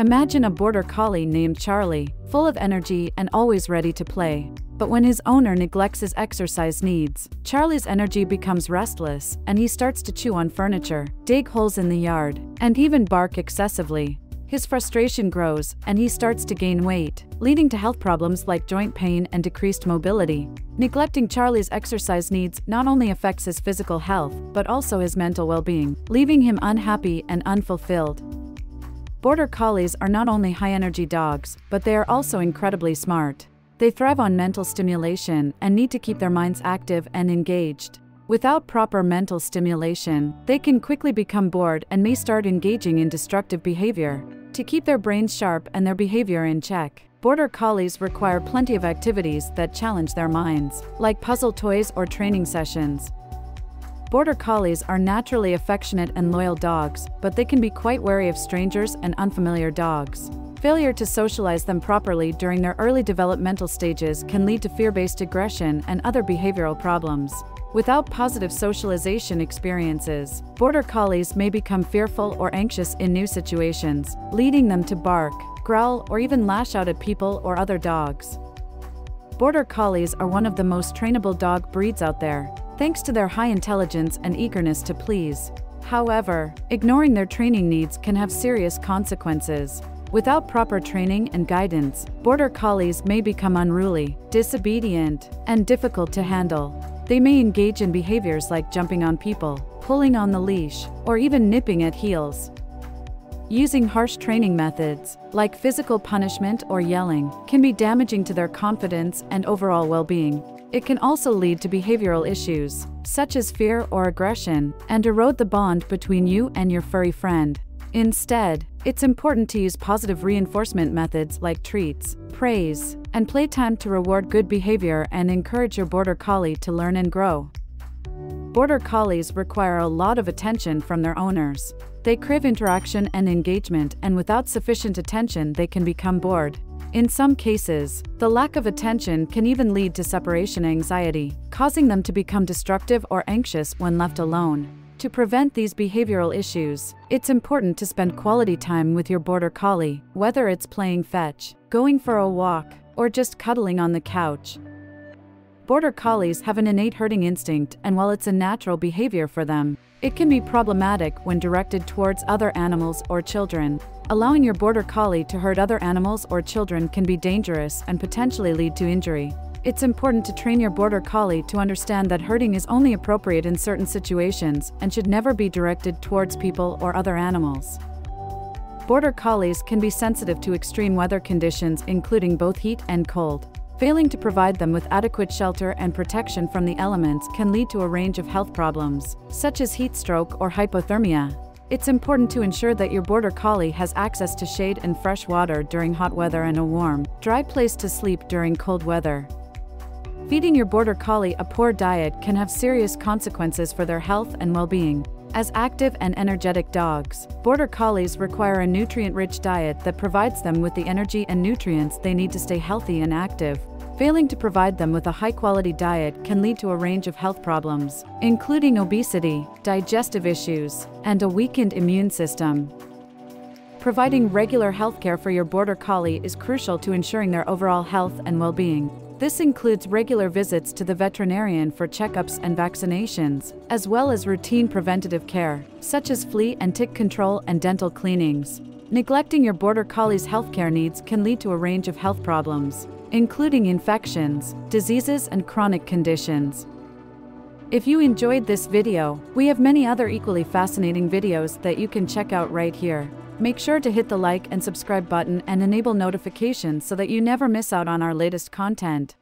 Imagine a Border Collie named Charlie, full of energy and always ready to play. But when his owner neglects his exercise needs, Charlie's energy becomes restless, and he starts to chew on furniture, dig holes in the yard, and even bark excessively. His frustration grows, and he starts to gain weight, leading to health problems like joint pain and decreased mobility. Neglecting Charlie's exercise needs not only affects his physical health, but also his mental well-being, leaving him unhappy and unfulfilled. Border Collies are not only high-energy dogs, but they are also incredibly smart. They thrive on mental stimulation and need to keep their minds active and engaged. Without proper mental stimulation, they can quickly become bored and may start engaging in destructive behavior. To keep their brains sharp and their behavior in check, Border Collies require plenty of activities that challenge their minds, like puzzle toys or training sessions. Border Collies are naturally affectionate and loyal dogs, but they can be quite wary of strangers and unfamiliar dogs. Failure to socialize them properly during their early developmental stages can lead to fear-based aggression and other behavioral problems. Without positive socialization experiences, Border Collies may become fearful or anxious in new situations, leading them to bark, growl, or even lash out at people or other dogs. Border Collies are one of the most trainable dog breeds out there, thanks to their high intelligence and eagerness to please. However, ignoring their training needs can have serious consequences. Without proper training and guidance, Border Collies may become unruly, disobedient, and difficult to handle. They may engage in behaviors like jumping on people, pulling on the leash, or even nipping at heels. Using harsh training methods, like physical punishment or yelling, can be damaging to their confidence and overall well-being. It can also lead to behavioral issues, such as fear or aggression, and erode the bond between you and your furry friend. Instead, it's important to use positive reinforcement methods like treats, praise, and playtime to reward good behavior and encourage your Border Collie to learn and grow. Border Collies require a lot of attention from their owners. They crave interaction and engagement, and without sufficient attention they can become bored. In some cases, the lack of attention can even lead to separation anxiety, causing them to become destructive or anxious when left alone. To prevent these behavioral issues, it's important to spend quality time with your Border Collie, whether it's playing fetch, going for a walk, or just cuddling on the couch. Border Collies have an innate herding instinct, and while it's a natural behavior for them, it can be problematic when directed towards other animals or children. Allowing your Border Collie to herd other animals or children can be dangerous and potentially lead to injury. It's important to train your Border Collie to understand that herding is only appropriate in certain situations and should never be directed towards people or other animals. Border Collies can be sensitive to extreme weather conditions, including both heat and cold. Failing to provide them with adequate shelter and protection from the elements can lead to a range of health problems, such as heat stroke or hypothermia. It's important to ensure that your Border Collie has access to shade and fresh water during hot weather and a warm, dry place to sleep during cold weather. Feeding your Border Collie a poor diet can have serious consequences for their health and well-being. As active and energetic dogs, Border Collies require a nutrient-rich diet that provides them with the energy and nutrients they need to stay healthy and active. Failing to provide them with a high-quality diet can lead to a range of health problems, including obesity, digestive issues, and a weakened immune system. Providing regular healthcare for your Border Collie is crucial to ensuring their overall health and well-being. This includes regular visits to the veterinarian for checkups and vaccinations, as well as routine preventative care, such as flea and tick control and dental cleanings. Neglecting your Border Collie's healthcare needs can lead to a range of health problems, including infections, diseases, and chronic conditions. If you enjoyed this video, we have many other equally fascinating videos that you can check out right here. Make sure to hit the like and subscribe button and enable notifications so that you never miss out on our latest content.